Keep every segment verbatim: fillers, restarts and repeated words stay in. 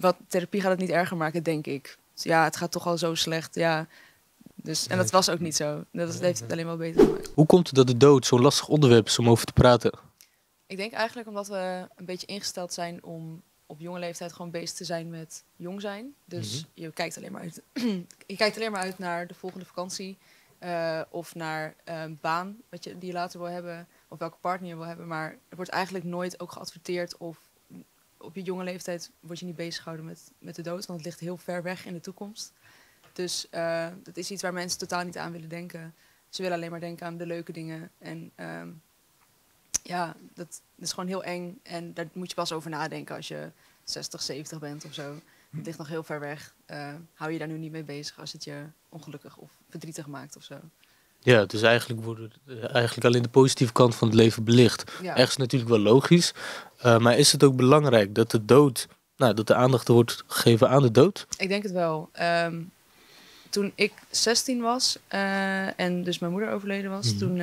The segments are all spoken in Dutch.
wat, therapie gaat het niet erger maken, denk ik. Ja, het gaat toch al zo slecht, ja. Dus, en dat was ook niet zo. Dat heeft het alleen maar beter gemaakt. Hoe komt het dat de dood zo'n lastig onderwerp is om over te praten? Ik denk eigenlijk omdat we een beetje ingesteld zijn om op jonge leeftijd gewoon bezig te zijn met jong zijn. Dus mm-hmm. je, kijkt alleen maar uit, je kijkt alleen maar uit naar de volgende vakantie. Uh, of naar uh, een baan wat je, die je later wil hebben. Of welke partner je wil hebben. Maar er wordt eigenlijk nooit ook geadverteerd of op je jonge leeftijd word je niet bezig gehouden met, met de dood. Want het ligt heel ver weg in de toekomst. Dus uh, dat is iets waar mensen totaal niet aan willen denken. Ze willen alleen maar denken aan de leuke dingen. En uh, ja, dat is gewoon heel eng. En daar moet je pas over nadenken als je zestig, zeventig bent of zo. Het ligt nog heel ver weg. Uh, hou je daar nu niet mee bezig als het je ongelukkig of verdrietig maakt of zo. Ja, dus eigenlijk worden eigenlijk alleen de positieve kant van het leven belicht. Ja. Ergens natuurlijk wel logisch. Uh, maar is het ook belangrijk dat de dood, nou, dat de aandacht wordt gegeven aan de dood? Ik denk het wel. Um, toen ik zestien was uh, en dus mijn moeder overleden was, mm-hmm. toen uh,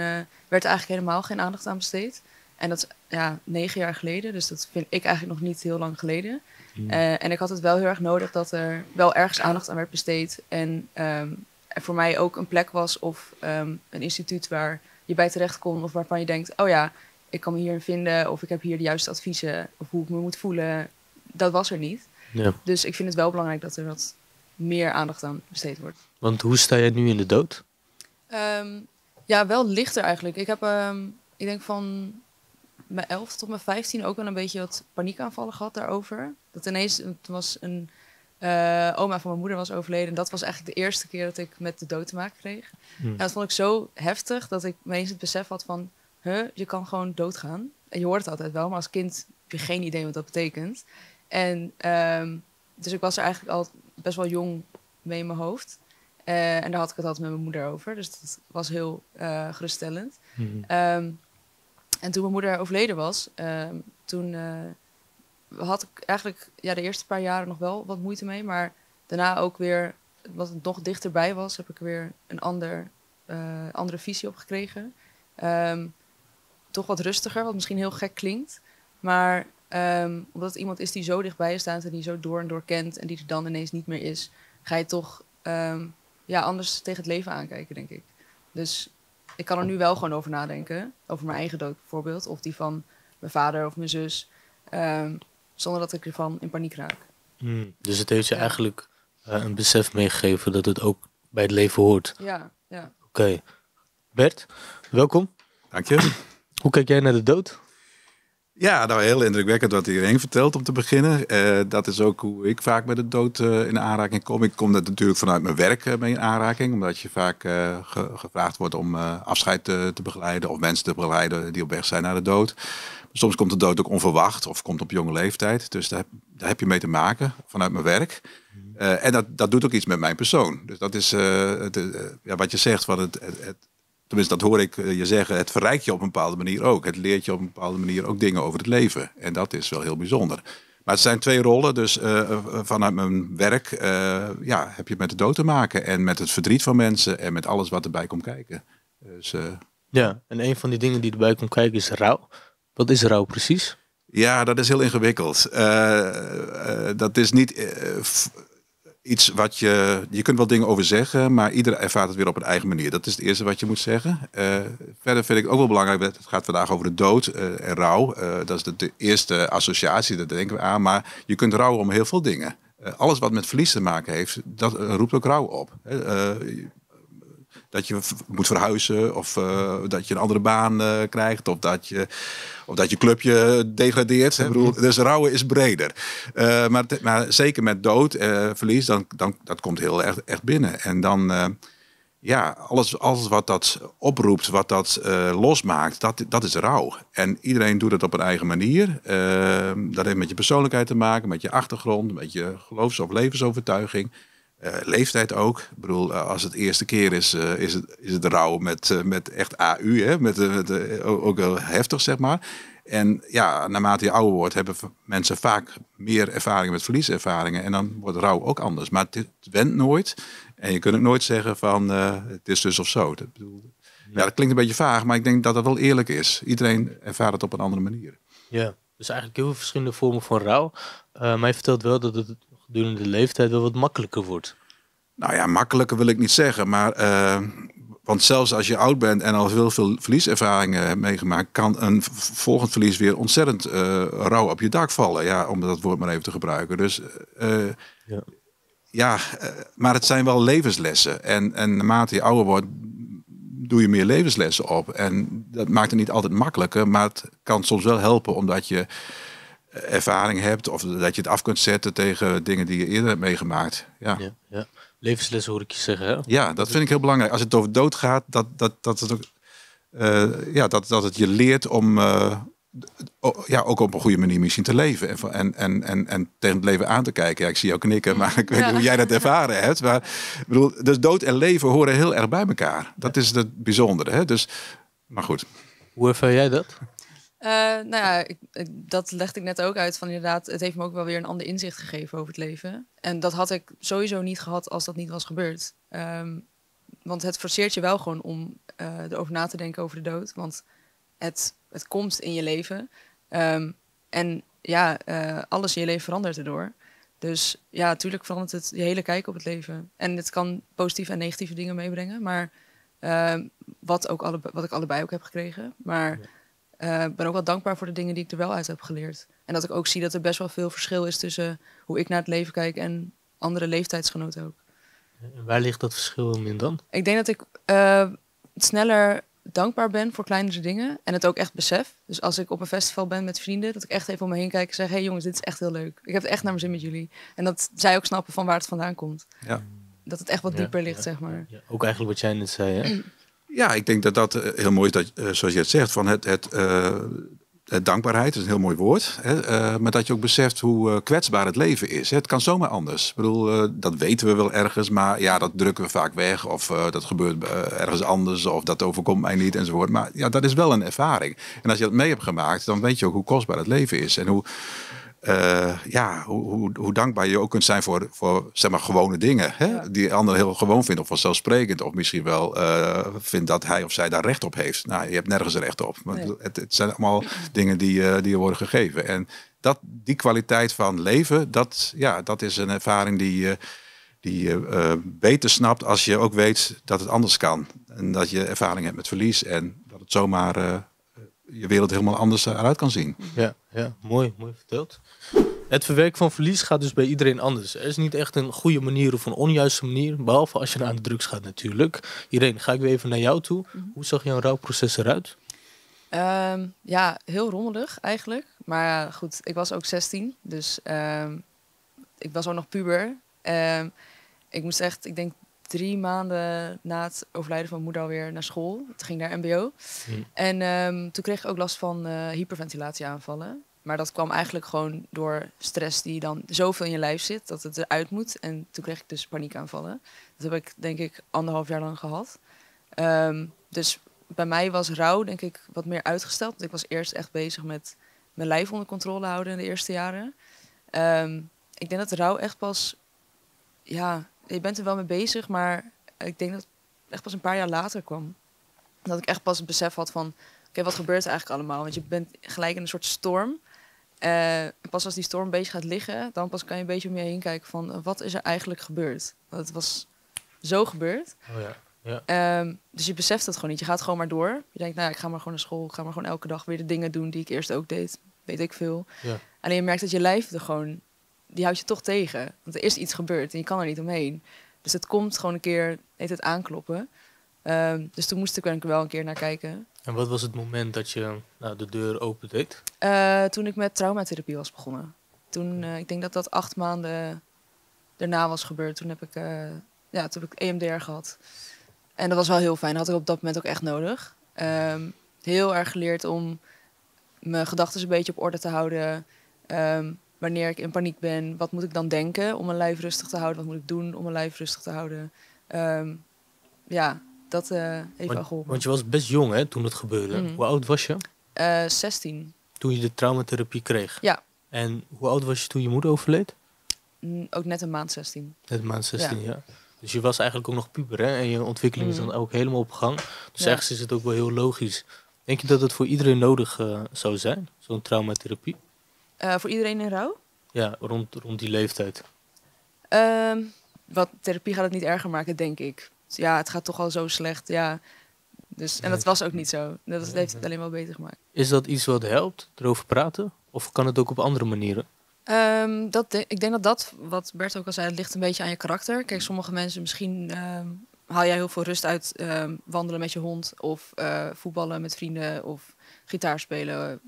werd er eigenlijk helemaal geen aandacht aan besteed. En dat is ja, negen jaar geleden, dus dat vind ik eigenlijk nog niet heel lang geleden. Mm. Uh, en ik had het wel heel erg nodig dat er wel ergens aandacht aan werd besteed. En um, er voor mij ook een plek was of um, een instituut waar je bij terecht kon. Of waarvan je denkt, oh ja, ik kan me hierin vinden. Of ik heb hier de juiste adviezen. Of hoe ik me moet voelen. Dat was er niet. Ja. Dus ik vind het wel belangrijk dat er wat meer aandacht aan besteed wordt. Want hoe sta jij nu in de dood? Um, ja, wel lichter eigenlijk. Ik heb, um, ik denk van... mijn elf tot mijn vijftien ook wel een beetje wat paniekaanvallen gehad daarover. Dat ineens, toen was een uh, oma van mijn moeder was overleden. En dat was eigenlijk de eerste keer dat ik met de dood te maken kreeg. Mm. En dat vond ik zo heftig dat ik ineens het besef had van... Huh, je kan gewoon doodgaan. En je hoort het altijd wel, maar als kind heb je geen idee wat dat betekent. En um, dus ik was er eigenlijk al best wel jong mee in mijn hoofd. Uh, en daar had ik het altijd met mijn moeder over. Dus dat was heel uh, geruststellend. Mm. Um, En toen mijn moeder overleden was, uh, toen uh, had ik eigenlijk ja, de eerste paar jaren nog wel wat moeite mee. Maar daarna ook weer, wat het nog dichterbij was, heb ik weer een ander, uh, andere visie op gekregen. Um, toch wat rustiger, wat misschien heel gek klinkt. Maar um, omdat het iemand is die zo dichtbij je staat en die zo door en door kent en die er dan ineens niet meer is, ga je toch um, ja, anders tegen het leven aankijken, denk ik. Dus... ik kan er nu wel gewoon over nadenken. Over mijn eigen dood bijvoorbeeld. Of die van mijn vader of mijn zus. Um, zonder dat ik ervan in paniek raak. Mm, dus het heeft je ja. eigenlijk uh, een besef meegegeven dat het ook bij het leven hoort. Ja. ja. Oké. Okay. Bert, welkom. Dank je. Hoe kijk jij naar de dood? Ja, nou heel indrukwekkend wat iedereen vertelt om te beginnen. Uh, dat is ook hoe ik vaak met de dood uh, in aanraking kom. Ik kom dat natuurlijk vanuit mijn werk uh, mee in aanraking. Omdat je vaak uh, ge gevraagd wordt om uh, afscheid te, te begeleiden. Of mensen te begeleiden die op weg zijn naar de dood. Soms komt de dood ook onverwacht of komt op jonge leeftijd. Dus daar, daar heb je mee te maken vanuit mijn werk. Uh, en dat, dat doet ook iets met mijn persoon. Dus dat is uh, het, uh, ja, wat je zegt van het... het, het tenminste, dat hoor ik je zeggen, het verrijkt je op een bepaalde manier ook. Het leert je op een bepaalde manier ook dingen over het leven. En dat is wel heel bijzonder. Maar het zijn twee rollen. Dus uh, vanuit mijn werk uh, ja, heb je met de dood te maken. En met het verdriet van mensen. En met alles wat erbij komt kijken. Dus, uh... ja, en een van die dingen die erbij komt kijken is rouw. Wat is rouw precies? Ja, dat is heel ingewikkeld. Uh, uh, dat is niet... Uh, Iets wat je, je kunt wel dingen over zeggen, maar ieder ervaart het weer op een eigen manier. Dat is het eerste wat je moet zeggen. Uh, verder vind ik ook wel belangrijk, het gaat vandaag over de dood uh, en rouw. Uh, dat is de, de eerste associatie, daar denken we aan. Maar je kunt rouwen om heel veel dingen. Uh, alles wat met verlies te maken heeft, dat uh, roept ook rouw op. Uh, dat je moet verhuizen, of uh, dat je een andere baan uh, krijgt, of dat je... of dat je clubje degradeert. Ik bedoel, dus rouwen is breder. Uh, maar, te, maar zeker met dood, uh, verlies, dan, dan, dat komt heel erg echt binnen. En dan, uh, ja, alles, alles wat dat oproept, wat dat uh, losmaakt, dat, dat is rouw. En iedereen doet het op een eigen manier. Uh, dat heeft met je persoonlijkheid te maken, met je achtergrond, met je geloofs- of levensovertuiging. Uh, leeftijd ook. Ik bedoel, uh, als het eerste keer is, uh, is, het, is het rouw met, uh, met echt A U. Hè? Met, uh, met, uh, ook wel heftig, zeg maar. En ja, naarmate je ouder wordt, hebben mensen vaak meer ervaringen met verlieservaringen. En dan wordt rouw ook anders. Maar het wendt nooit. En je kunt ook nooit zeggen van, uh, het is dus of zo. Dat, bedoel, ja. Ja, dat klinkt een beetje vaag, maar ik denk dat dat wel eerlijk is. Iedereen ervaart het op een andere manier. Ja. Dus eigenlijk heel veel verschillende vormen van rouw. Uh, maar je vertelt wel dat het gedurende de leeftijd wel wat makkelijker wordt. Nou ja, makkelijker wil ik niet zeggen. Maar, uh, want zelfs als je oud bent en al heel veel verlieservaringen hebt meegemaakt, kan een volgend verlies weer ontzettend uh, rauw op je dak vallen. Ja, om dat woord maar even te gebruiken. Dus uh, ja, ja uh, maar het zijn wel levenslessen. En, en naarmate je ouder wordt, doe je meer levenslessen op. En dat maakt het niet altijd makkelijker, maar het kan soms wel helpen omdat je ervaring hebt of dat je het af kunt zetten tegen dingen die je eerder hebt meegemaakt. Ja, ja, ja. Levenslessen hoor ik je zeggen. Hè? Ja, dat vind ik heel belangrijk. Als het over dood gaat, dat, dat, dat, het, ook, uh, ja, dat, dat het je leert om uh, o, ja, ook op een goede manier misschien te leven. En, en, en, en, en tegen het leven aan te kijken. Ja, ik zie jou knikken, maar ik weet niet hoe jij dat ervaren hebt. Maar, ik bedoel, dus dood en leven horen heel erg bij elkaar. Dat is het bijzondere. Hè? Dus, maar goed. Hoe ervaar jij dat? Uh, nou ja, ik, ik, dat legde ik net ook uit van inderdaad, het heeft me ook wel weer een ander inzicht gegeven over het leven. En dat had ik sowieso niet gehad als dat niet was gebeurd. Um, want het forceert je wel gewoon om uh, erover na te denken over de dood. Want het, het komt in je leven. Um, en ja, uh, alles in je leven verandert erdoor. Dus ja, natuurlijk verandert het je hele kijk op het leven. En het kan positieve en negatieve dingen meebrengen. Maar uh, wat, ook alle, wat ik allebei ook heb gekregen. Maar... Ja. Ik uh, ben ook wel dankbaar voor de dingen die ik er wel uit heb geleerd. En dat ik ook zie dat er best wel veel verschil is tussen hoe ik naar het leven kijk en andere leeftijdsgenoten ook. En waar ligt dat verschil in dan? Ik denk dat ik uh, sneller dankbaar ben voor kleinere dingen en het ook echt besef. Dus als ik op een festival ben met vrienden, dat ik echt even om me heen kijk en zeg, hey jongens, dit is echt heel leuk. Ik heb het echt naar mijn zin met jullie. En dat zij ook snappen van waar het vandaan komt. Ja. Dat het echt wat dieper ja, ligt, ja, zeg maar. Ja, ook eigenlijk wat jij net zei, hè? Ja, ik denk dat dat heel mooi is, dat, zoals je het zegt, van het, het, uh, het dankbaarheid, dat is een heel mooi woord. Hè, uh, maar dat je ook beseft hoe uh, kwetsbaar het leven is. Hè. Het kan zomaar anders. Ik bedoel, uh, dat weten we wel ergens, maar ja, dat drukken we vaak weg. Of uh, dat gebeurt uh, ergens anders, of dat overkomt mij niet, enzovoort. Maar ja, dat is wel een ervaring. En als je dat mee hebt gemaakt, dan weet je ook hoe kostbaar het leven is. En hoe, uh, ja, hoe, hoe, hoe dankbaar je ook kunt zijn voor, voor zeg maar, gewone dingen. Hè? Die anderen heel gewoon vinden of vanzelfsprekend. Of misschien wel uh, vindt dat hij of zij daar recht op heeft. Nou, je hebt nergens recht op. Maar nee. het, het zijn allemaal dingen die, uh, die je worden gegeven. En dat, die kwaliteit van leven, dat, ja, dat is een ervaring die je uh, uh, beter snapt als je ook weet dat het anders kan. En dat je ervaring hebt met verlies en dat het zomaar... Uh, je wereld helemaal anders eruit kan zien. Ja, ja, mooi, mooi verteld. Het verwerken van verlies gaat dus bij iedereen anders. Er is niet echt een goede manier of een onjuiste manier, behalve als je aan de drugs gaat natuurlijk. Ireen, ga ik weer even naar jou toe. Hoe zag jouw rouwproces eruit? Um, ja, heel rommelig eigenlijk. Maar goed, ik was ook zestien, dus um, ik was ook nog puber. Um, ik moest echt, ik denk... drie maanden na het overlijden van mijn moeder alweer naar school. Het ging naar M B O. Mm. En um, toen kreeg ik ook last van uh, hyperventilatieaanvallen. Maar dat kwam eigenlijk gewoon door stress die dan zoveel in je lijf zit dat het eruit moet. En toen kreeg ik dus paniekaanvallen. Dat heb ik denk ik anderhalf jaar lang gehad. Um, dus bij mij was rouw denk ik wat meer uitgesteld. Want ik was eerst echt bezig met mijn lijf onder controle houden in de eerste jaren. Um, ik denk dat rouw echt pas... ja. Je bent er wel mee bezig, maar ik denk dat het echt pas een paar jaar later kwam. Dat ik echt pas het besef had van, oké, okay, wat gebeurt er eigenlijk allemaal? Want je bent gelijk in een soort storm. Uh, pas als die storm een beetje gaat liggen, dan pas kan je een beetje om je heen kijken van, uh, wat is er eigenlijk gebeurd? Want het was zo gebeurd. Oh ja. Ja. Um, dus je beseft dat gewoon niet. Je gaat gewoon maar door. Je denkt, nou ja, ik ga maar gewoon naar school. Ik ga maar gewoon elke dag weer de dingen doen die ik eerst ook deed. Weet ik veel. Ja. Alleen je merkt dat je lijf er gewoon... die houdt je toch tegen. Want er is iets gebeurd en je kan er niet omheen. Dus het komt gewoon een keer, heet het aankloppen. Um, dus toen moest ik er wel een keer naar kijken. En wat was het moment dat je nou, de deur open deed? Uh, toen ik met traumatherapie was begonnen. Toen, uh, ik denk dat dat acht maanden daarna was gebeurd. Toen heb ik, uh, ja, toen heb ik E M D R gehad. En dat was wel heel fijn. Dat had ik op dat moment ook echt nodig. Um, heel erg geleerd om mijn gedachten een beetje op orde te houden. Um, Wanneer ik in paniek ben, wat moet ik dan denken om mijn lijf rustig te houden? Wat moet ik doen om mijn lijf rustig te houden? Um, ja, dat uh, heeft wel geholpen. Want je was best jong hè, toen het gebeurde. Mm-hmm. Hoe oud was je? Uh, zestien. Toen je de traumatherapie kreeg? Ja. En hoe oud was je toen je moeder overleed? Mm, ook net een maand zestien. Net een maand zestien, ja. ja. Dus je was eigenlijk ook nog puber hè? En je ontwikkeling mm-hmm. is dan ook helemaal op gang. Dus ja. Ergens is het ook wel heel logisch. Denk je dat het voor iedereen nodig uh, zou zijn, zo'n traumatherapie? Uh, voor iedereen in rouw? Ja, rond, rond die leeftijd. Uh, wat, therapie gaat het niet erger maken, denk ik. Dus ja, het gaat toch al zo slecht. Ja. Dus, en dat was ook niet zo. Dat heeft het alleen maar beter gemaakt. Is dat iets wat helpt, erover praten? Of kan het ook op andere manieren? Um, dat de, ik denk dat dat, wat Bert ook al zei, het ligt een beetje aan je karakter. Kijk, sommige mensen, misschien um, haal jij heel veel rust uit um, wandelen met je hond. Of uh, voetballen met vrienden. Of gitaar spelen.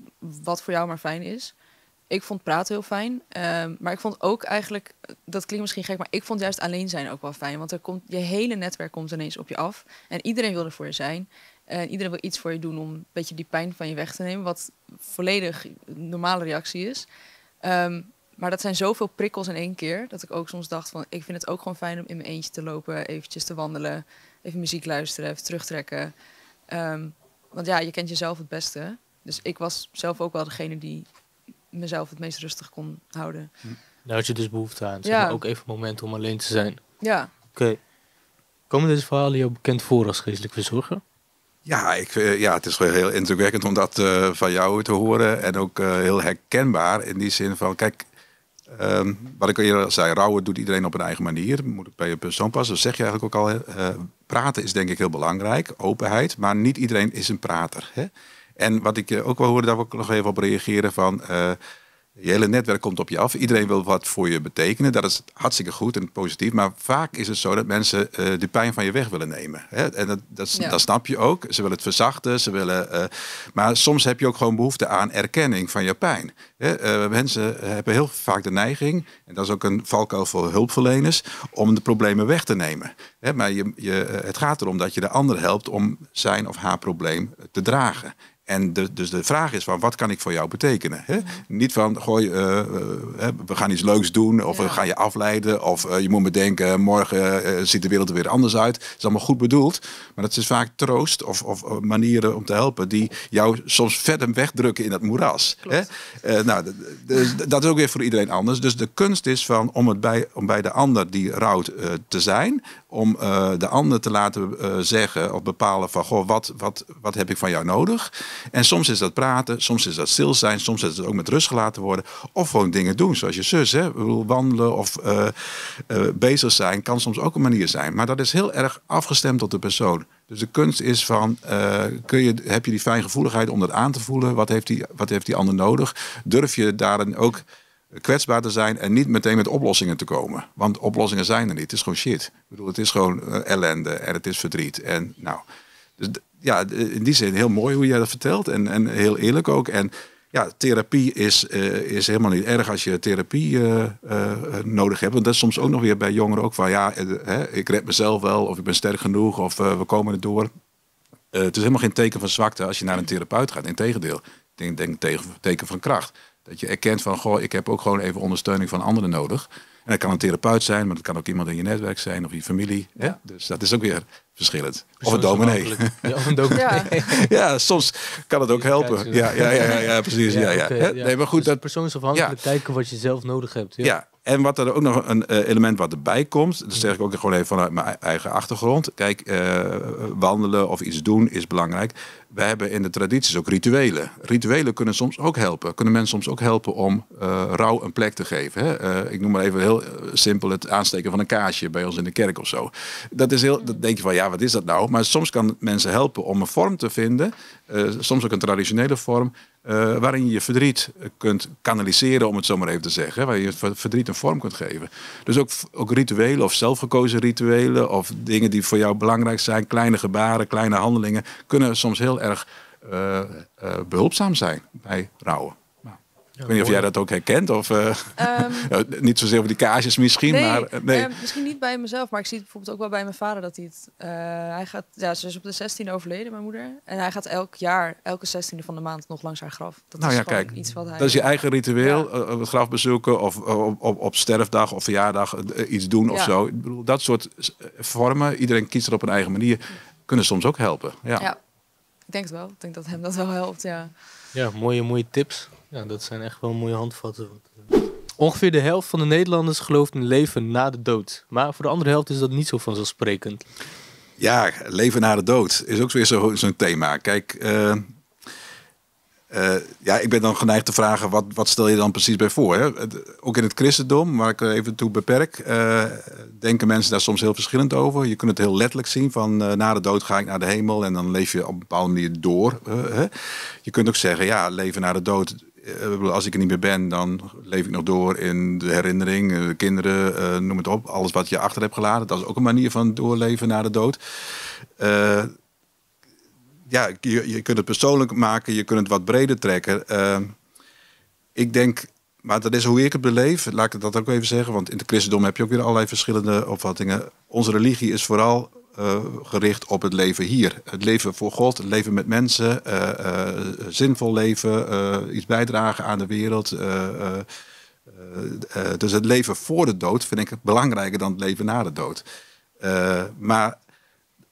Wat voor jou maar fijn is. Ik vond praten heel fijn. Um, maar ik vond ook eigenlijk, dat klinkt misschien gek, maar ik vond juist alleen zijn ook wel fijn. Want er komt, je hele netwerk komt ineens op je af. En iedereen wil er voor je zijn. En uh, iedereen wil iets voor je doen om een beetje die pijn van je weg te nemen. Wat volledig een normale reactie is. Um, maar dat zijn zoveel prikkels in één keer. Dat ik ook soms dacht van, ik vind het ook gewoon fijn om in mijn eentje te lopen. Eventjes te wandelen. Even muziek luisteren. Even terugtrekken. Um, want ja, je kent jezelf het beste. Dus ik was zelf ook wel degene die mezelf het meest rustig kon houden. Daar had je dus behoefte aan. Zeg maar, ja. Ook even een moment om alleen te zijn. Ja. Oké. Okay. Komen deze verhalen jou bekend voor als geestelijk verzorger? Ja, ik, ja, het is heel indrukwekkend om dat uh, van jou te horen. En ook uh, heel herkenbaar in die zin van, kijk, um, wat ik al eerder zei, rouwen doet iedereen op een eigen manier. Moet ik bij je persoon passen, dat zeg je eigenlijk ook al. Uh, praten is denk ik heel belangrijk, openheid. Maar niet iedereen is een prater, hè? En wat ik ook wel hoorde, daar wil ik nog even op reageren van, uh, je hele netwerk komt op je af. Iedereen wil wat voor je betekenen. Dat is hartstikke goed en positief. Maar vaak is het zo dat mensen uh, de pijn van je weg willen nemen. Hè? En dat, dat, ja. dat snap je ook. Ze willen het verzachten. Ze willen, uh, maar soms heb je ook gewoon behoefte aan erkenning van je pijn. Hè? Uh, mensen hebben heel vaak de neiging, en dat is ook een valkuil voor hulpverleners, om de problemen weg te nemen. Hè? Maar je, je, het gaat erom dat je de ander helpt om zijn of haar probleem te dragen. En de, dus de vraag is van, wat kan ik voor jou betekenen? Hè? Ja. Niet van, gooi, uh, uh, we gaan iets leuks doen. Of ja. we gaan je afleiden. Of uh, je moet me denken, morgen uh, ziet de wereld er weer anders uit. Het is allemaal goed bedoeld. Maar dat is vaak troost of, of manieren om te helpen die jou soms verder wegdrukken in dat moeras. Hè? Uh, nou, dus, dat is ook weer voor iedereen anders. Dus de kunst is van, om, het bij, om bij de ander die rouwt uh, te zijn. Om uh, de ander te laten uh, zeggen of bepalen van, goh, wat, wat, wat heb ik van jou nodig? En soms is dat praten, soms is dat stil zijn, soms is het ook met rust gelaten worden. Of gewoon dingen doen, zoals je zus, hè? Wandelen of uh, uh, bezig zijn, kan soms ook een manier zijn. Maar dat is heel erg afgestemd op de persoon. Dus de kunst is van, uh, kun je, heb je die fijngevoeligheid om dat aan te voelen? Wat heeft die, wat heeft die ander nodig? Durf je daarin ook kwetsbaar te zijn en niet meteen met oplossingen te komen? Want oplossingen zijn er niet, het is gewoon shit. Ik bedoel, het is gewoon uh, ellende en het is verdriet en nou... Dus ja, in die zin heel mooi hoe jij dat vertelt en, en heel eerlijk ook. En ja, therapie is, uh, is helemaal niet erg als je therapie uh, uh, nodig hebt. Want dat is soms ook nog weer bij jongeren ook van ja, uh, hè, ik red mezelf wel of ik ben sterk genoeg of uh, we komen er door. Uh, het is helemaal geen teken van zwakte als je naar een therapeut gaat. Integendeel, ik denk, denk tegen, teken van kracht. Dat je erkent van, goh, ik heb ook gewoon even ondersteuning van anderen nodig. En dat kan een therapeut zijn, maar dat kan ook iemand in je netwerk zijn of je familie. Ja. Dus dat is ook weer verschillend. Of een dominee. Ja, of een dominee. Ja. ja, soms kan het ook helpen. Ja, ja, ja, ja, ja precies. Ja, ja, ja. Nee, maar goed, dus dat persoonsafhankelijk ja. kijken wat je zelf nodig hebt. Ja. ja. En wat er ook nog een uh, element wat erbij komt, dat zeg ik ook gewoon even vanuit mijn eigen achtergrond. Kijk, uh, wandelen of iets doen is belangrijk. We hebben in de tradities ook rituelen. Rituelen kunnen soms ook helpen. Kunnen mensen soms ook helpen om uh, rouw een plek te geven. Hè? Uh, ik noem maar even heel uh, simpel het aansteken van een kaarsje bij ons in de kerk of zo. Dat is heel, dat denk je van ja, wat is dat nou? Maar soms kan mensen helpen om een vorm te vinden. Uh, soms ook een traditionele vorm. Uh, waarin je je verdriet kunt kanaliseren, om het zo maar even te zeggen. Hè? Waar je je verdriet een vorm kunt geven. Dus ook, ook rituelen of zelfgekozen rituelen. Of dingen die voor jou belangrijk zijn. Kleine gebaren, kleine handelingen. Kunnen soms heel erg uh, uh, behulpzaam zijn bij rouwen. Nou, ja, ik weet niet of jij dat ook herkent. Of, uh, um, niet zozeer over die kaarsjes misschien. Nee, maar, uh, nee. Uh, misschien niet bij mezelf. Maar ik zie het bijvoorbeeld ook wel bij mijn vader. Dat hij het, uh, hij gaat, ja, ze is op de zestiende overleden, mijn moeder. En hij gaat elk jaar, elke zestiende van de maand nog langs haar graf. Dat nou is ja, kijk, iets wat hij... Dat is je eigen ritueel. Ja. Uh, het graf bezoeken of uh, op, op, op sterfdag of verjaardag uh, iets doen ja. of zo. Ik bedoel, dat soort vormen. Iedereen kiest er op een eigen manier. Kunnen soms ook helpen. Ja. ja. Ik denk het wel. Ik denk dat hem dat wel helpt, ja. Ja, mooie, mooie tips. Ja, dat zijn echt wel mooie handvatten. Ongeveer de helft van de Nederlanders gelooft in leven na de dood. Maar voor de andere helft is dat niet zo vanzelfsprekend. Ja, leven na de dood is ook weer zo'n zo thema. Kijk, uh, Uh, ja, ik ben dan geneigd te vragen, wat, wat stel je dan precies bij voor? Hè? Ook in het christendom, waar ik even toe beperk, uh, denken mensen daar soms heel verschillend over. Je kunt het heel letterlijk zien, van uh, na de dood ga ik naar de hemel en dan leef je op een bepaalde manier door. Uh, hè? Je kunt ook zeggen, ja, leven na de dood, uh, als ik er niet meer ben, dan leef ik nog door in de herinnering, uh, kinderen, uh, noem het op. Alles wat je achter hebt gelaten, dat is ook een manier van doorleven na de dood. Uh, Ja, je, je kunt het persoonlijk maken, je kunt het wat breder trekken. Uh, ik denk, maar dat is hoe ik het beleef, laat ik dat ook even zeggen. Want in het christendom heb je ook weer allerlei verschillende opvattingen. Onze religie is vooral uh, gericht op het leven hier. Het leven voor God, het leven met mensen, uh, uh, zinvol leven, uh, iets bijdragen aan de wereld. Uh, uh, uh, uh, dus het leven voor de dood vind ik belangrijker dan het leven na de dood. Uh, maar...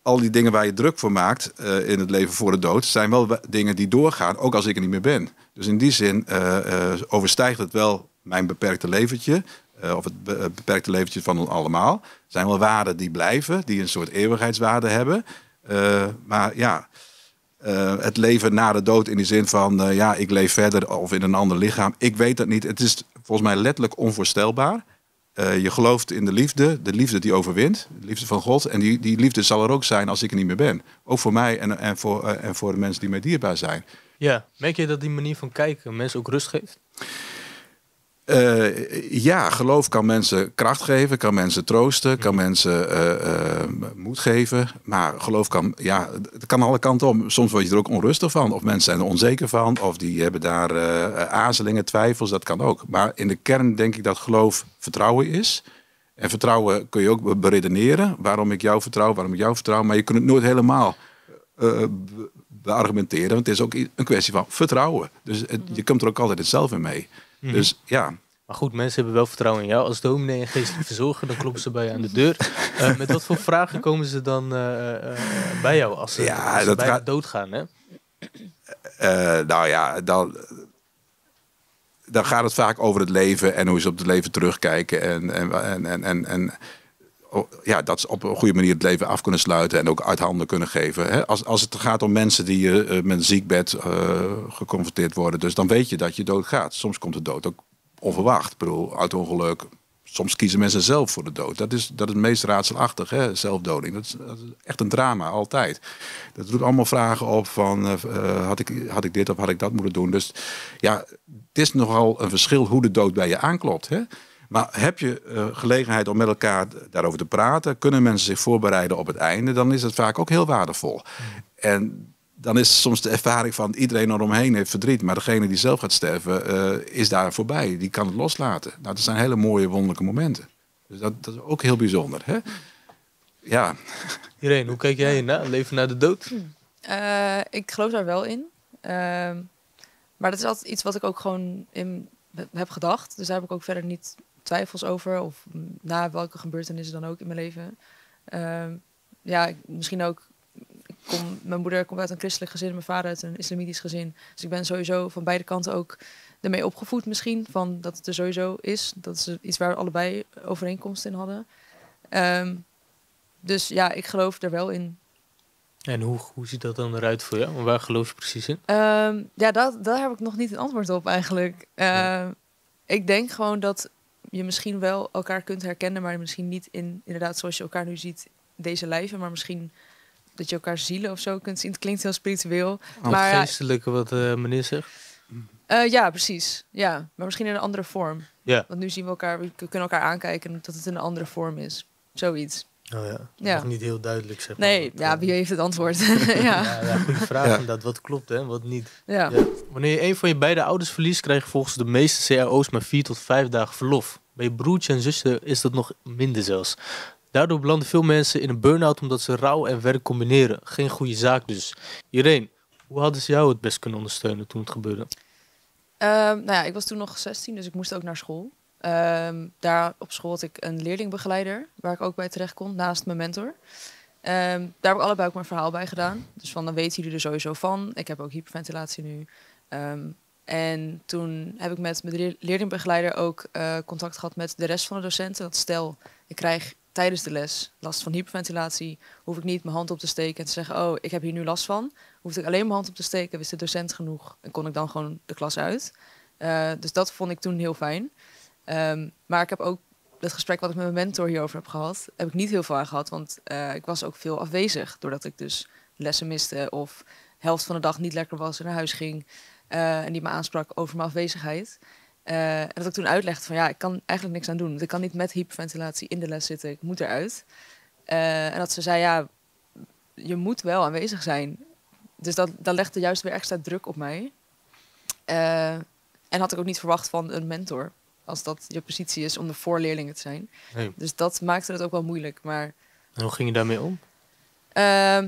al die dingen waar je druk voor maakt uh, in het leven voor de dood... zijn wel dingen die doorgaan, ook als ik er niet meer ben. Dus in die zin uh, uh, overstijgt het wel mijn beperkte leventje... Uh, of het be uh, beperkte leventje van ons allemaal. Er zijn wel waarden die blijven, die een soort eeuwigheidswaarde hebben. Uh, maar ja, uh, het leven na de dood in die zin van... Uh, ja, ik leef verder of in een ander lichaam. Ik weet dat niet. Het is volgens mij letterlijk onvoorstelbaar... Uh, je gelooft in de liefde, de liefde die overwint, de liefde van God. En die, die liefde zal er ook zijn als ik er niet meer ben. Ook voor mij en, en, voor, uh, en voor de mensen die mij dierbaar zijn. Ja, merk je dat die manier van kijken mensen ook rust geeft? Uh, ja, geloof kan mensen kracht geven, kan mensen troosten, kan mensen uh, uh, moed geven. Maar geloof kan, ja, het kan alle kanten om. Soms word je er ook onrustig van. Of mensen zijn er onzeker van. Of die hebben daar uh, aarzelingen, twijfels. Dat kan ook. Maar in de kern denk ik dat geloof vertrouwen is. En vertrouwen kun je ook beredeneren. Waarom ik jou vertrouw, waarom ik jou vertrouw. Maar je kunt het nooit helemaal uh, beargumenteren. Want het is ook een kwestie van vertrouwen. Dus het, je komt er ook altijd hetzelfde mee. Dus ja. Maar goed, mensen hebben wel vertrouwen in jou. Als dominee en geestelijk verzorger, dan kloppen ze bij je aan de deur. Uh, met wat voor vragen komen ze dan uh, uh, bij jou als ze, ja, als ze dat bij gaat... doodgaan? Hè? Uh, nou ja, dan, dan gaat het vaak over het leven en hoe ze op het leven terugkijken. En, en, en, en, en oh, ja, dat ze op een goede manier het leven af kunnen sluiten en ook uit handen kunnen geven. Hè? Als, als het gaat om mensen die uh, met een ziekbed uh, geconfronteerd worden, dus dan weet je dat je doodgaat. Soms komt de dood ook onverwacht, ik bedoel, uit ongeluk. Soms kiezen mensen zelf voor de dood. Dat is, dat is het meest raadselachtig, hè? Zelfdoding. Dat is, dat is echt een drama, altijd. Dat doet allemaal vragen op van, uh, had ik, had ik dit of had ik dat moeten doen? Dus ja, het is nogal een verschil hoe de dood bij je aanklopt, hè? Maar heb je uh, gelegenheid om met elkaar daarover te praten? Kunnen mensen zich voorbereiden op het einde? Dan is het vaak ook heel waardevol. En dan is soms de ervaring van iedereen eromheen heeft verdriet. Maar degene die zelf gaat sterven uh, is daar voorbij. Die kan het loslaten. Nou, dat zijn hele mooie, wonderlijke momenten. Dus dat, dat is ook heel bijzonder. Hè? Ja. Ireen, hoe kijk jij hiernaar? Leven na de dood? Uh, ik geloof daar wel in. Uh, maar dat is altijd iets wat ik ook gewoon in heb gedacht. Dus daar heb ik ook verder niet... twijfels over, of na welke gebeurtenissen dan ook in mijn leven. Uh, ja, ik, misschien ook... Ik kom, mijn moeder komt uit een christelijk gezin, mijn vader uit een islamitisch gezin. Dus ik ben sowieso van beide kanten ook ermee opgevoed misschien, van dat het er sowieso is. Dat is iets waar we allebei overeenkomsten in hadden. Um, dus ja, ik geloof er wel in. En hoe, hoe ziet dat dan eruit voor jou? Waar geloof je precies in? Um, ja, dat, daar heb ik nog niet een antwoord op eigenlijk. Uh, ja. Ik denk gewoon dat... je misschien wel elkaar kunt herkennen, maar misschien niet in, inderdaad, zoals je elkaar nu ziet, deze lijven, maar misschien dat je elkaar zielen of zo kunt zien. Het klinkt heel spiritueel. Al maar geestelijke, wat uh, meneer zegt. Uh, ja, precies. Ja, maar misschien in een andere vorm. Ja. Want nu zien we elkaar, we kunnen elkaar aankijken dat het in een andere vorm is. Zoiets. Oh ja, ja. Nog niet heel duidelijk, zeg maar. Nee, ja, wie heeft het antwoord? ja. Ja, ja, goede vraag ja. Inderdaad. Wat klopt en wat niet? Ja. Ja. Wanneer je een van je beide ouders verliest, krijg je volgens de meeste C A O's maar vier tot vijf dagen verlof. Bij je broertje en zusje is dat nog minder zelfs. Daardoor belanden veel mensen in een burn-out omdat ze rouw en werk combineren. Geen goede zaak dus. Ireen, hoe hadden ze jou het best kunnen ondersteunen toen het gebeurde? Um, nou ja, ik was toen nog zestien, dus ik moest ook naar school. Um, daar op school had ik een leerlingbegeleider, waar ik ook bij terecht kon, naast mijn mentor. Um, daar heb ik allebei ook mijn verhaal bij gedaan. Dus van, dan weten jullie er sowieso van. Ik heb ook hyperventilatie nu. Um, en toen heb ik met mijn leerlingbegeleider ook uh, contact gehad met de rest van de docenten. Dat stel, ik krijg tijdens de les last van hyperventilatie, hoef ik niet mijn hand op te steken en te zeggen, oh, ik heb hier nu last van. Hoefde ik alleen mijn hand op te steken, wist de docent genoeg en kon ik dan gewoon de klas uit. Uh, dus dat vond ik toen heel fijn. Um, maar ik heb ook het gesprek wat ik met mijn mentor hierover heb gehad, heb ik niet heel veel aan gehad, want uh, ik was ook veel afwezig, doordat ik dus lessen miste of de helft van de dag niet lekker was en naar huis ging. Uh, en die me aansprak over mijn afwezigheid. Uh, en dat ik toen uitlegde van ja, ik kan eigenlijk niks aan doen. Want ik kan niet met hyperventilatie in de les zitten, ik moet eruit. Uh, en dat ze zei ja, je moet wel aanwezig zijn. Dus dat, dat legde juist weer extra druk op mij. Uh, en had ik ook niet verwacht van een mentor. Als dat je positie is om de voorleerlingen te zijn. Nee. Dus dat maakte het ook wel moeilijk. Maar... En hoe ging je daarmee om? Uh,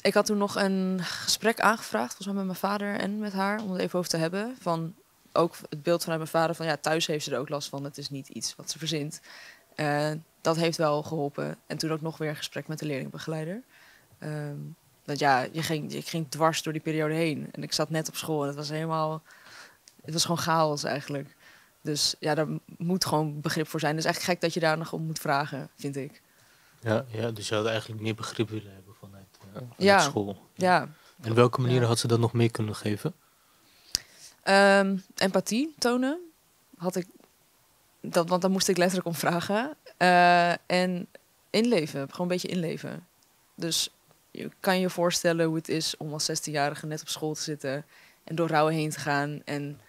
Ik had toen nog een gesprek aangevraagd, volgens mij met mijn vader en met haar, om het even over te hebben. Van ook het beeld vanuit mijn vader van ja, thuis heeft ze er ook last van. Het is niet iets wat ze verzint. Uh, dat heeft wel geholpen. En toen ook nog weer een gesprek met de leerlingbegeleider. Um, dat ja, je ging, je ging dwars door die periode heen. En ik zat net op school en het was helemaal, het was gewoon chaos eigenlijk. Dus ja, daar moet gewoon begrip voor zijn. Het is echt gek dat je daar nog om moet vragen, vind ik. Ja, ja, dus je had eigenlijk meer begrip willen hebben vanuit. Ja, school. Ja. En op welke manieren ja. had ze dat nog mee kunnen geven? Um, empathie tonen. Had ik dat, want daar moest ik letterlijk om vragen. Uh, en inleven. Gewoon een beetje inleven. Dus je kan je voorstellen hoe het is om als zestienjarige net op school te zitten. En door rouwen heen te gaan. En,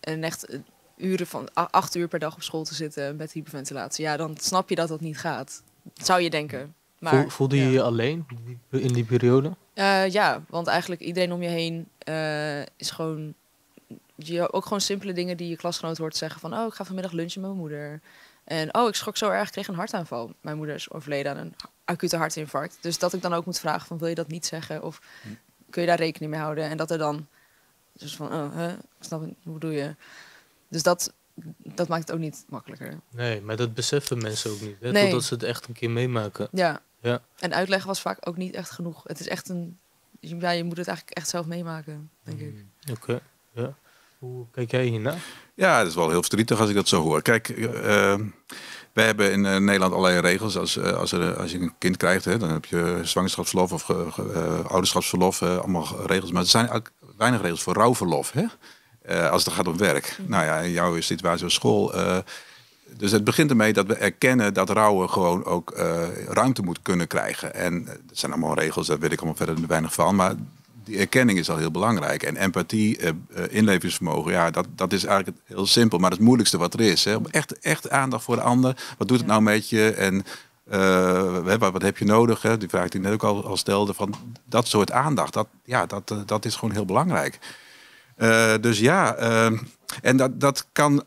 en echt uren van acht uur per dag op school te zitten met hyperventilatie. Ja, dan snap je dat dat niet gaat. Dat zou je denken. Maar, voelde je ja. je alleen in die periode? Uh, ja, want eigenlijk iedereen om je heen uh, is gewoon... Je, ook gewoon simpele dingen die je klasgenoot hoort zeggen van... Oh, ik ga vanmiddag lunchen met mijn moeder. En oh, ik schrok zo erg, ik kreeg een hartaanval. Mijn moeder is overleden aan een acute hartinfarct. Dus dat ik dan ook moet vragen van wil je dat niet zeggen? Of kun je daar rekening mee houden? En dat er dan... Dus van, oh, huh? Snap het, hoe bedoel je? Dus dat... Dat maakt het ook niet makkelijker. Nee, maar dat beseffen mensen ook niet. Hè? Nee. Totdat ze het echt een keer meemaken. Ja. ja. En uitleggen was vaak ook niet echt genoeg. Het is echt een... Ja, je moet het eigenlijk echt zelf meemaken, denk mm. ik. Oké, okay. ja. Hoe kijk jij hiernaar? Ja, dat is wel heel verdrietig als ik dat zo hoor. Kijk, uh, wij hebben in uh, Nederland allerlei regels. Als, uh, als, er, als je een kind krijgt, hè, dan heb je zwangerschapsverlof of ge, ge, uh, ouderschapsverlof. Uh, allemaal regels. Maar er zijn weinig regels voor rouwverlof, hè? Uh, als het gaat om werk. Mm. Nou ja, in jouw situatie op school. Uh, dus het begint ermee dat we erkennen dat rouwen gewoon ook uh, ruimte moet kunnen krijgen. En dat zijn allemaal regels, daar weet ik allemaal verder weinig van. Maar die erkenning is al heel belangrijk. En empathie, uh, inlevingsvermogen, ja, dat, dat is eigenlijk heel simpel. Maar het moeilijkste wat er is. Hè? Echt, echt aandacht voor de ander. Wat doet het ja. nou met je? En uh, wat heb je nodig? Hè? Die vraag die ik net ook al, al stelde. Van dat soort aandacht, dat, ja, dat, uh, dat is gewoon heel belangrijk. Uh, dus ja, uh, en dat, dat kan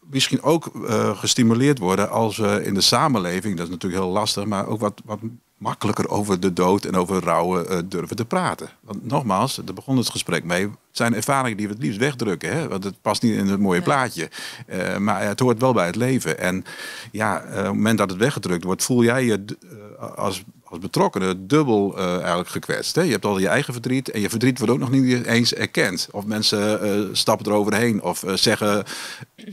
misschien ook uh, gestimuleerd worden als we in de samenleving, dat is natuurlijk heel lastig, maar ook wat, wat makkelijker over de dood en over rouwen uh, durven te praten. Want nogmaals, daar begon het gesprek mee, het zijn ervaringen die we het liefst wegdrukken, hè? Want het past niet in het mooie nee. plaatje. Uh, maar het hoort wel bij het leven. En ja, uh, op het moment dat het weggedrukt wordt, voel jij je uh, als... als betrokkenen dubbel uh, eigenlijk gekwetst. Hè? Je hebt al je eigen verdriet en je verdriet wordt ook nog niet eens erkend. Of mensen uh, stappen eroverheen of uh, zeggen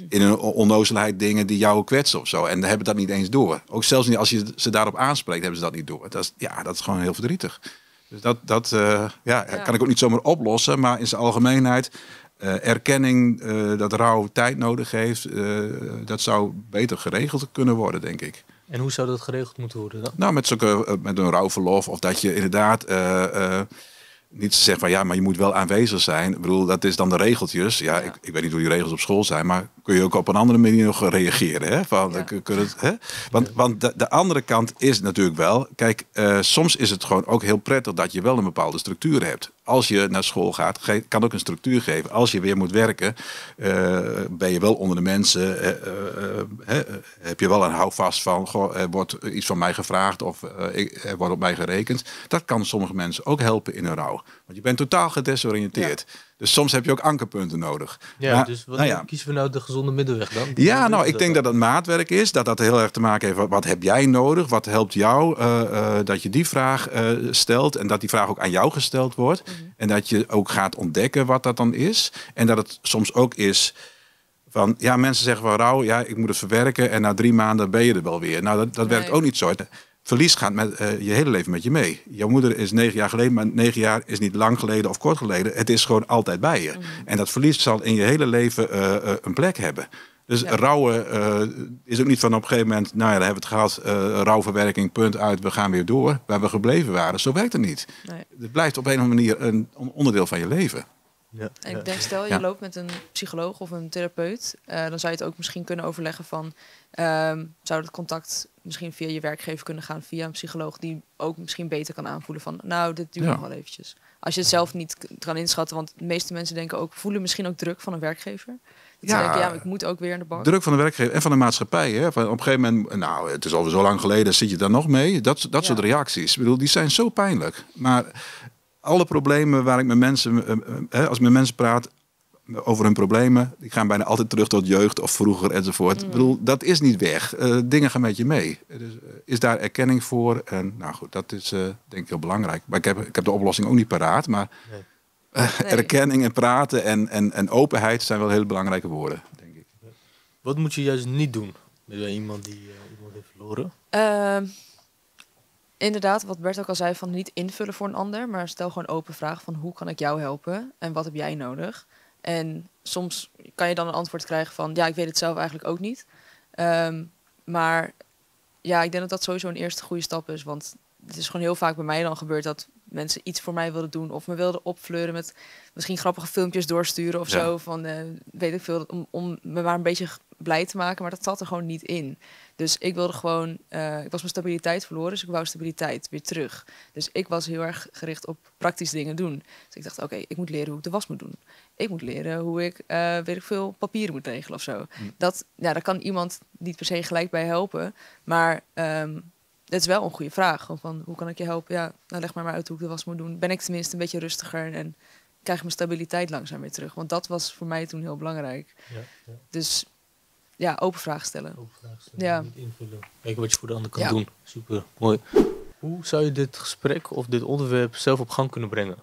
in hun onnozelheid dingen die jou kwetsen of zo. En hebben dat niet eens door. Ook zelfs niet als je ze daarop aanspreekt, hebben ze dat niet door. Dat is, ja, dat is gewoon heel verdrietig. Dus dat, dat uh, ja, ja. kan ik ook niet zomaar oplossen. Maar in zijn algemeenheid, uh, erkenning uh, dat rouw tijd nodig heeft, uh, dat zou beter geregeld kunnen worden, denk ik. En hoe zou dat geregeld moeten worden dan? Nou, met, zulke, met een rouwverlof. Of dat je inderdaad uh, uh, niet zegt van ja, maar je moet wel aanwezig zijn. Ik bedoel, dat is dan de regeltjes. Ja, ja. Ik, ik weet niet hoe die regels op school zijn. Maar kun je ook op een andere manier nog reageren. Hè? Van, ja. kun, kun het, hè? Want, want de, de andere kant is natuurlijk wel. Kijk, uh, soms is het gewoon ook heel prettig dat je wel een bepaalde structuur hebt. Als je naar school gaat, kan ook een structuur geven. Als je weer moet werken, uh, ben je wel onder de mensen. Uh, uh, uh, uh, heb je wel een houvast van, goh, er wordt iets van mij gevraagd of uh, ik, er wordt op mij gerekend. Dat kan sommige mensen ook helpen in hun rouw. Want je bent totaal gedesoriënteerd. Ja. Dus soms heb je ook ankerpunten nodig. Ja, maar, dus wat nou ja. kiezen we nou de gezonde middenweg dan? De ja, nou, ik denk dan? dat dat maatwerk is. Dat dat heel erg te maken heeft met wat heb jij nodig? Wat helpt jou? Uh, uh, dat je die vraag uh, stelt en dat die vraag ook aan jou gesteld wordt. Mm-hmm. En dat je ook gaat ontdekken wat dat dan is. En dat het soms ook is... Van, ja, mensen zeggen van rouw, ja, ik moet het verwerken en na drie maanden ben je er wel weer. Nou, dat, dat nee. werkt ook niet zo. Verlies gaat met, uh, je hele leven met je mee. Jouw moeder is negen jaar geleden, maar negen jaar is niet lang geleden of kort geleden. Het is gewoon altijd bij je. Mm. En dat verlies zal in je hele leven uh, uh, een plek hebben. Dus ja. rouwen uh, is ook niet van op een gegeven moment, nou ja, daar hebben we het gehad, uh, rouwverwerking, punt uit, we gaan weer door, waar we gebleven waren. Zo werkt het niet. Nee. Het blijft op een of andere manier een onderdeel van je leven. Ja. En ik denk, stel je ja. loopt met een psycholoog of een therapeut, uh, dan zou je het ook misschien kunnen overleggen van, um, zou dat contact misschien via je werkgever kunnen gaan, via een psycholoog die ook misschien beter kan aanvoelen van, nou, dit duurt ja. nog wel eventjes. Als je het zelf niet kan inschatten, want de meeste mensen denken ook, voelen misschien ook druk van een werkgever. Ja, denken, ja, ik moet ook weer in de bank. Druk van de werkgever en van de maatschappij. Hè? Op een gegeven moment, nou, het is alweer zo lang geleden, zit je daar nog mee? Dat, dat ja. soort reacties, ik bedoel, die zijn zo pijnlijk. Maar alle problemen waar ik met mensen, eh, als ik met mensen praat over hun problemen, die gaan bijna altijd terug tot jeugd of vroeger enzovoort. Mm. Ik bedoel, dat is niet weg. Uh, dingen gaan met je mee. Dus uh, is daar erkenning voor? En nou goed, dat is uh, denk ik heel belangrijk. Maar ik heb, ik heb de oplossing ook niet paraat, maar... Nee. Nee. Erkenning en praten en, en, en openheid zijn wel hele belangrijke woorden, denk ik. Wat moet je juist niet doen met iemand die uh, iemand heeft verloren? Uh, inderdaad, wat Bert ook al zei, van niet invullen voor een ander, maar stel gewoon open vraag van hoe kan ik jou helpen en wat heb jij nodig? En soms kan je dan een antwoord krijgen van ja, ik weet het zelf eigenlijk ook niet. Um, maar ja, ik denk dat dat sowieso een eerste goede stap is, want het is gewoon heel vaak bij mij dan gebeurd dat mensen iets voor mij wilden doen of me wilden opfleuren met misschien grappige filmpjes doorsturen of ja. zo. Van uh, weet ik veel, om, om me maar een beetje blij te maken, maar dat zat er gewoon niet in. Dus ik wilde gewoon, uh, ik was mijn stabiliteit verloren, dus ik wou stabiliteit weer terug. Dus ik was heel erg gericht op praktisch dingen doen. Dus ik dacht, oké, okay, ik moet leren hoe ik de was moet doen. Ik moet leren hoe ik, uh, weet ik veel, papieren moet regelen of zo. Hm. Dat, ja, daar kan iemand niet per se gelijk bij helpen, maar... Um, dat is wel een goede vraag. Van, hoe kan ik je helpen? Ja, nou leg maar maar uit hoe ik de was moet doen. Ben ik tenminste een beetje rustiger en krijg mijn stabiliteit langzaam weer terug. Want dat was voor mij toen heel belangrijk. Ja, ja. Dus ja, open vraag stellen. Open vraag stellen, ja. Niet invullen. Kijken wat je voor de ander kan ja. doen. Super, mooi. Hoe zou je dit gesprek of dit onderwerp zelf op gang kunnen brengen?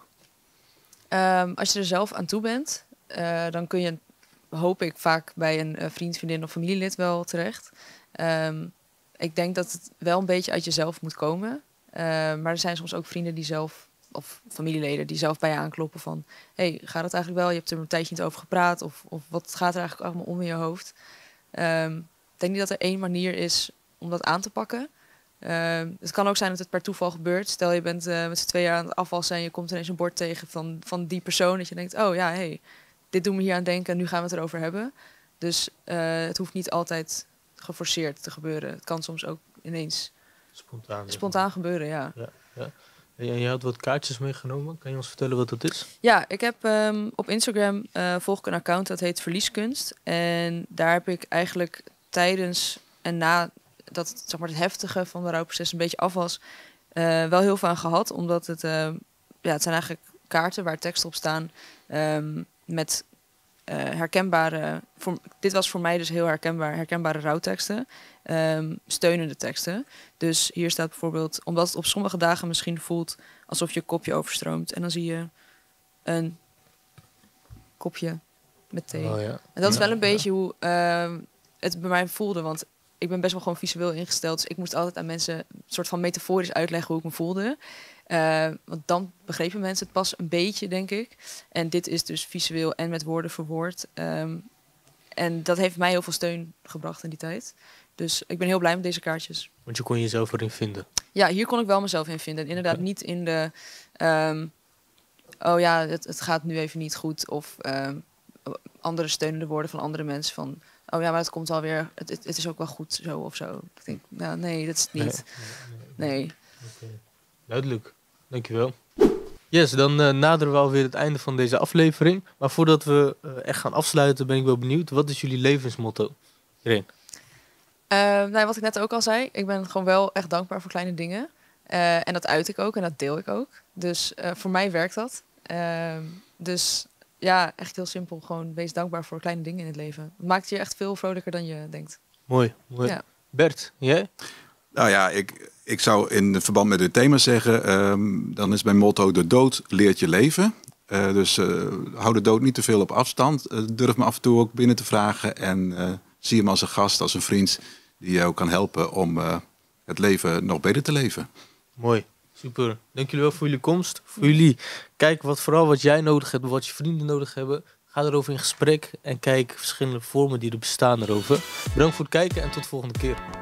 Um, als je er zelf aan toe bent, uh, dan kun je, hoop ik, vaak bij een uh, vriend, vriendin of familielid wel terecht. Um, Ik denk dat het wel een beetje uit jezelf moet komen. Uh, maar er zijn soms ook vrienden die zelf, of familieleden, die zelf bij je aankloppen van... hey, gaat het eigenlijk wel? Je hebt er een tijdje niet over gepraat. Of, of wat gaat er eigenlijk allemaal om in je hoofd? Um, ik denk niet dat er één manier is om dat aan te pakken. Um, het kan ook zijn dat het per toeval gebeurt. Stel, je bent uh, met z'n twee jaar aan het afwassen en je komt ineens een bord tegen van, van die persoon. Dat je denkt, oh ja, hey, dit doet me hier aan denken en nu gaan we het erover hebben. Dus uh, het hoeft niet altijd... geforceerd te gebeuren. Het kan soms ook ineens spontaan, spontaan gebeuren, ja. Ja, ja. En je had wat kaartjes meegenomen. Kan je ons vertellen wat dat is? Ja, ik heb um, op Instagram uh, volg ik een account dat heet Verlieskunst. En daar heb ik eigenlijk tijdens en na dat het, zeg maar, het heftige van de rouwproces een beetje af was, uh, wel heel veel aan gehad. Omdat het, uh, ja, het zijn eigenlijk kaarten waar teksten op staan um, met... Uh, herkenbare, voor, dit was voor mij dus heel herkenbaar, herkenbare rouwteksten, um, steunende teksten. Dus hier staat bijvoorbeeld, omdat het op sommige dagen misschien voelt alsof je kopje overstroomt. En dan zie je een kopje met thee. Oh ja. En dat is wel een ja, beetje ja. hoe uh, het bij mij voelde, want ik ben best wel gewoon visueel ingesteld. Dus ik moest altijd aan mensen een soort van metaforisch uitleggen hoe ik me voelde. Uh, want dan begrepen mensen het pas een beetje, denk ik. En dit is dus visueel en met woorden verwoord. Um, en dat heeft mij heel veel steun gebracht in die tijd. Dus ik ben heel blij met deze kaartjes. Want je kon jezelf erin vinden? Ja, hier kon ik wel mezelf in vinden. En inderdaad okay. niet in de... Um, oh ja, het, het gaat nu even niet goed. Of um, andere steunende woorden van andere mensen van... oh ja, maar het komt alweer... Het, het, het is ook wel goed zo of zo. Ik denk, nou nee, dat is het niet. Nee. nee. nee. Okay. Duidelijk. Dankjewel. Yes, dan uh, naderen we alweer het einde van deze aflevering. Maar voordat we uh, echt gaan afsluiten, ben ik wel benieuwd. Wat is jullie levensmotto, Ireen? Uh, nee, wat ik net ook al zei. Ik ben gewoon wel echt dankbaar voor kleine dingen. Uh, en dat uit ik ook en dat deel ik ook. Dus uh, voor mij werkt dat. Uh, dus ja, echt heel simpel. Gewoon wees dankbaar voor kleine dingen in het leven. Het maakt je echt veel vrolijker dan je denkt. Mooi. mooi. Ja. Bert, jij? Nou ja, ik... Ik zou in verband met dit thema zeggen, um, dan is mijn motto: de dood leert je leven. Uh, dus uh, hou de dood niet te veel op afstand. Uh, durf me af en toe ook binnen te vragen. En uh, zie hem als een gast, als een vriend die jou kan helpen om uh, het leven nog beter te leven. Mooi, super. Dank jullie wel voor jullie komst. Voor jullie, kijk wat, vooral wat jij nodig hebt, wat je vrienden nodig hebben. Ga erover in gesprek en kijk verschillende vormen die er bestaan erover. Bedankt voor het kijken en tot de volgende keer.